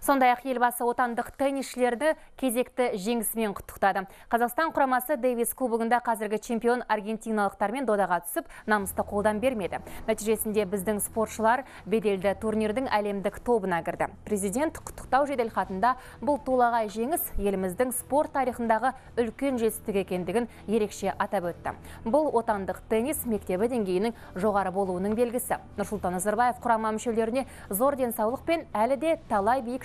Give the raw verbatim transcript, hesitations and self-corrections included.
Сондай-ақ елбасы отандық теннисшілерді кезекті жеңісімен құттықтады. Қазақстан құрамасы Дэвис Кубында қазіргі чемпион аргентиналықтармен додаға түсіп, намысты қолдан бермеді. Нәтижесінде біздің спортшылар беделді турнирдің әлемдік тобына кірді. Президент құттықтау жеделхатында бұл толағай жеңіс еліміздің спорт тарихындағы үлкен жетістік екендігін ерекше атап өтті. Бұл отандық теннис мектебі деңгейінің жоғары болуының белгісі. Нұрсұлтан Әзірбаев құрама мүшелеріне зор денсаулық пен әлі де талай биік